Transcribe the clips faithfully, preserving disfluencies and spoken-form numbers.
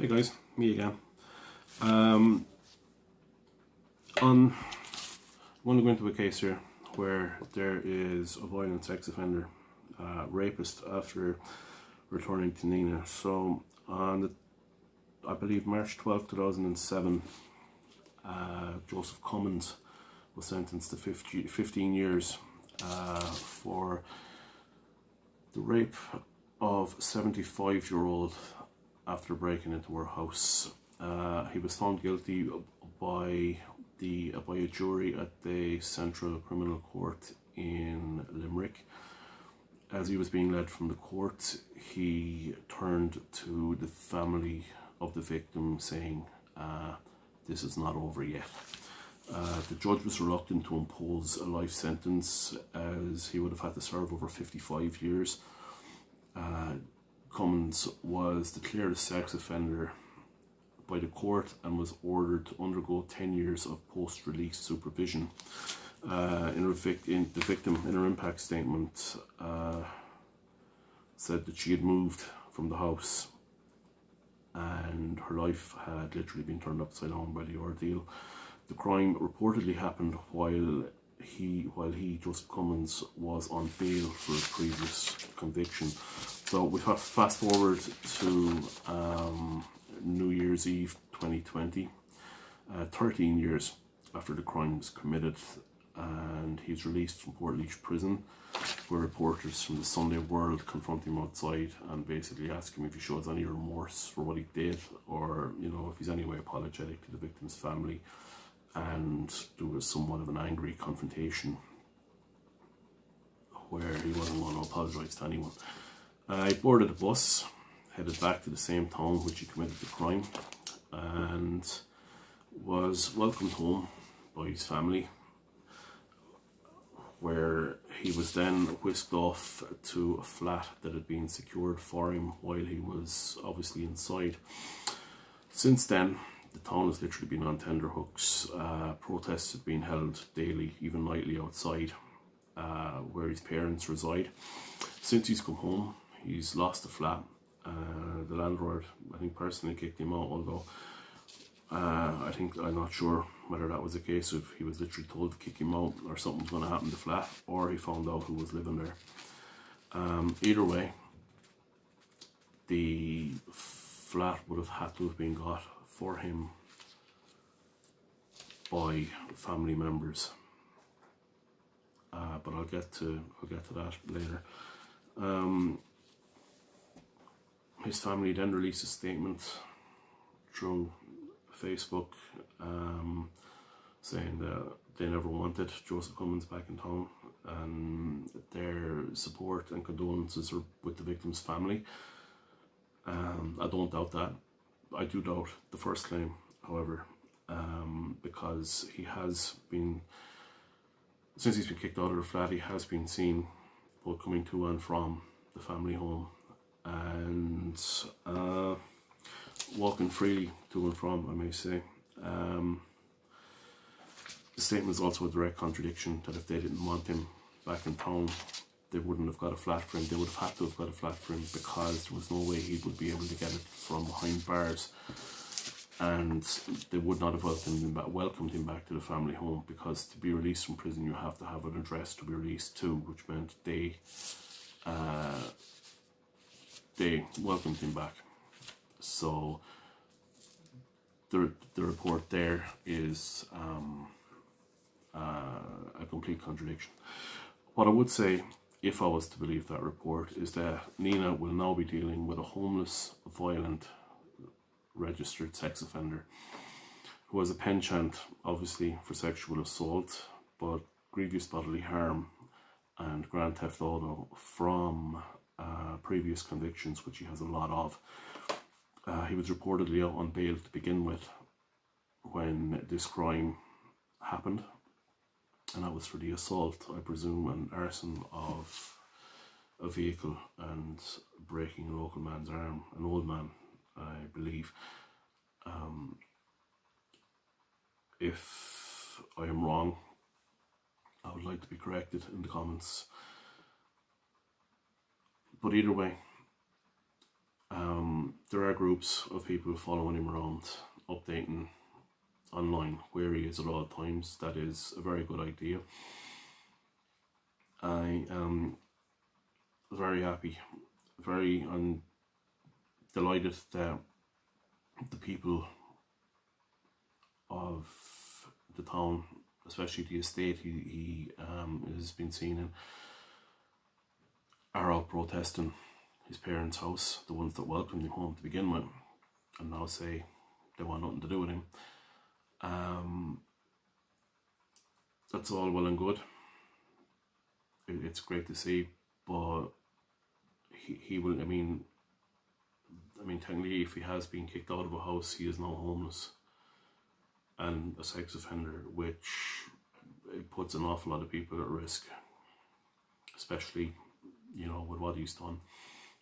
Hey guys, me again. Um, on, I want to go into a case here where there is a violent sex offender, uh, rapist, after returning to Nenagh. So on the, I believe March twelfth two thousand seven, uh, Joseph Cummins was sentenced to fifteen years uh, for the rape of a seventy-five year old. After breaking into her house. Uh, he was found guilty by the by a jury at the Central Criminal Court in Limerick. As he was being led from the court, he turned to the family of the victim saying, uh, this is not over yet. Uh, the judge was reluctant to impose a life sentence, as he would have had to serve over fifty-five years. Uh, Cummins was declared a sex offender by the court and was ordered to undergo ten years of post-release supervision. Uh, in, her vic in the victim, in her impact statement, uh, said that she had moved from the house and her life had literally been turned upside down by the ordeal. The crime reportedly happened while he, while he, Joseph Cummins, was on bail for a previous conviction. So we have fast forward to um, New Year's Eve twenty twenty, uh, thirteen years after the crime was committed, and he's released from Port Leach Prison, where reporters from the Sunday World confront him outside and basically ask him if he shows any remorse for what he did, or, you know, if he's any way apologetic to the victim's family, and there was somewhat of an angry confrontation where he wasn't going to apologise to anyone. I boarded a bus, headed back to the same town which he committed the crime, and was welcomed home by his family, where he was then whisked off to a flat that had been secured for him while he was obviously inside. Since then, the town has literally been on tenterhooks. Uh, protests have been held daily, even nightly, outside uh, where his parents reside. Since he's come home, he's lost the flat. Uh, the landlord, I think, personally kicked him out, although uh, I think, I'm not sure whether that was the case, if he was literally told to kick him out or something's going to happen to the flat, or he found out who was living there. Um, either way, the flat would have had to have been got for him by family members, uh, but I'll get to I'll get to that later. Um, his family then released a statement through Facebook um, saying that they never wanted Joseph Cummins back in town, and their support and condolences are with the victim's family. Um, I don't doubt that. I do doubt the first claim, however, um, because he has been, since he's been kicked out of the flat, he has been seen both coming to and from the family home, and uh, walking freely to and from, I may say. Um, the statement is also a direct contradiction that if they didn't want him back in town, they wouldn't have got a flat for him. They would have had to have got a flat for him, because there was no way he would be able to get it from behind bars, and they would not have welcomed him back, welcomed him back to the family home, because to be released from prison you have to have an address to be released to, which meant they uh, they welcomed him back. So the, the report there is um, uh, a complete contradiction. What I would say, if I was to believe that report, is that Nenagh will now be dealing with a homeless, violent, registered sex offender who has a penchant, obviously, for sexual assault, but grievous bodily harm and grand theft auto from uh, previous convictions, which he has a lot of. Uh, he was reportedly out on bail to begin with when this crime happened, and that was for the assault, I presume, and arson of a vehicle and breaking a local man's arm, an old man, I believe. Um, if I am wrong, I would like to be corrected in the comments. But either way, um, there are groups of people following him around, updating online where he is at all times. That is a very good idea. I am very happy, very and delighted that the people of the town, especially the estate he, he um, has been seen in, are all protesting his parents' house, the ones that welcomed him home to begin with, and now say they want nothing to do with him. Um, that's all well and good. It, it's great to see, but he, he will, I mean, I mean, technically, if he has been kicked out of a house, he is now homeless and a sex offender, which it puts an awful lot of people at risk, especially, you know, with what he's done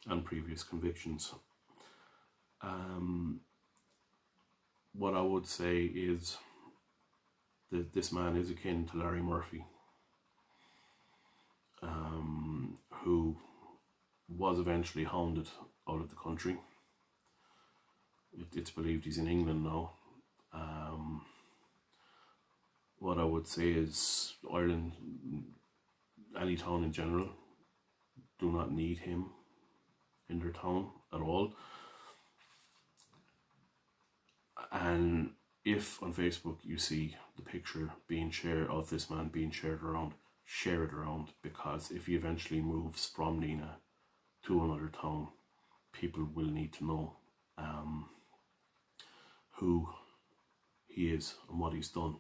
and previous convictions. Um, what I would say is that this man is akin to Larry Murphy, um, who was eventually hounded out of the country. It, it's believed he's in England now. Um, what I would say is Ireland, any town in general, do not need him in their town at all. And if on Facebook you see the picture being shared of this man being shared around, share it around, because if he eventually moves from Nenagh to another town, people will need to know um, who he is and what he's done.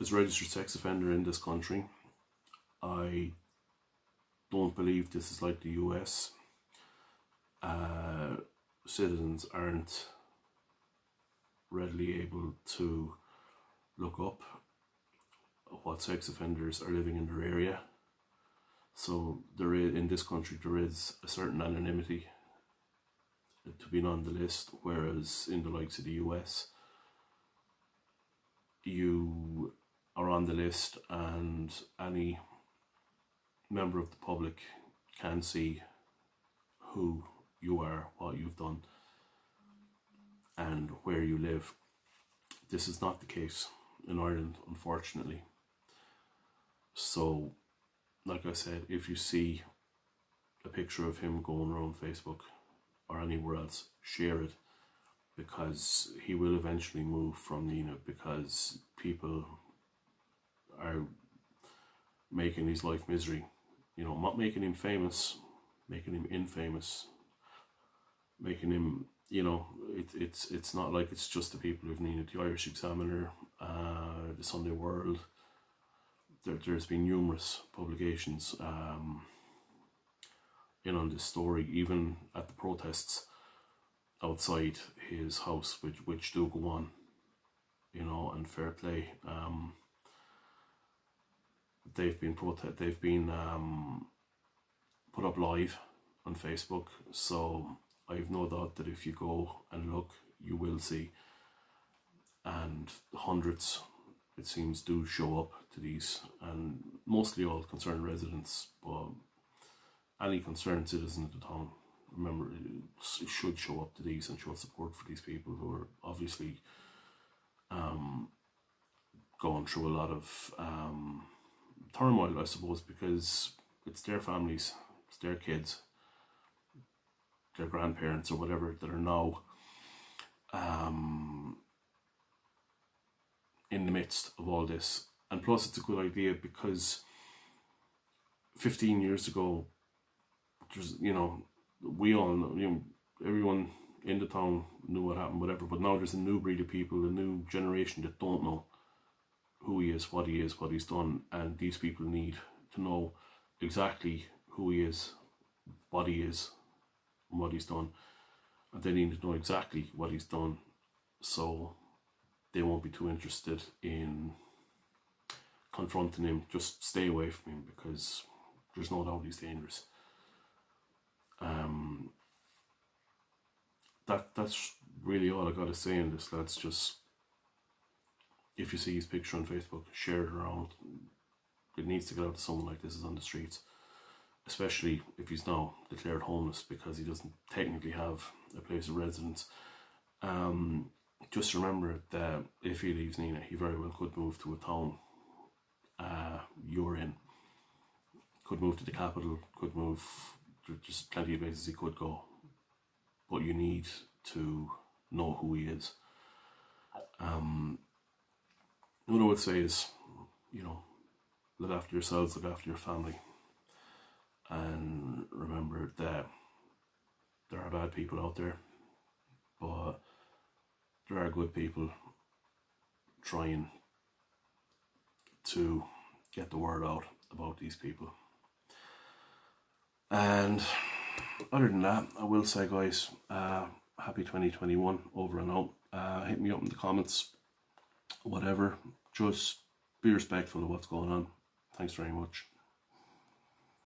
As a registered sex offender in this country, I don't believe this is like the U S. Uh, citizens aren't readily able to look up what sex offenders are living in their area. So there is, in this country, there is a certain anonymity to being on the list, whereas in the likes of the U S, you are on the list and any member of the public can see who you are, what you've done and where you live. This is not the case in Ireland, unfortunately. So, like I said, if you see a picture of him going around Facebook or anywhere else, share it, because he will eventually move from Nenagh, because people are making his life misery. You know, not making him famous, making him infamous, making him, you know, it, it's it's not like it's just the people of Nenagh. The Irish Examiner, uh, the Sunday World, there, there's been numerous publications um, in on this story, even at the protests outside his house, which, which do go on, you know, and fair play. Um, they've been protest they've been um put up live on Facebook, so I've no doubt that if you go and look, you will see, and hundreds, it seems, do show up to these, and mostly all concerned residents, but any concerned citizen of the town, remember, it should show up to these and show support for these people who are obviously um going through a lot of um turmoil, I suppose, because it's their families, it's their kids, their grandparents or whatever, that are now um, in the midst of all this. And plus it's a good idea, because fifteen years ago, there's, you know, we all know, you know, everyone in the town knew what happened, whatever, but now there's a new breed of people, a new generation that don't know who he is, what he is, what he's done, and these people need to know exactly who he is, what he is, and what he's done, and they need to know exactly what he's done, so they won't be too interested in confronting him. Just stay away from him, because there's no doubt he's dangerous. Um, that that's really all I gotta say in this. Let's just, if you see his picture on Facebook, share it around. It needs to get out to someone like this is on the streets. especially if he's now declared homeless because he doesn't technically have a place of residence. Um, just remember that if he leaves Nenagh, he very well could move to a town uh, you're in. Could move to the capital, could move, there's just plenty of places he could go. But you need to know who he is. Um, what I would say is, you know, look after yourselves, look after your family. And remember that there are bad people out there, but there are good people trying to get the word out about these people. And other than that, I will say, guys, uh, happy twenty twenty-one, over and out. Uh, hit me up in the comments, whatever. Just be respectful of what's going on. Thanks very much.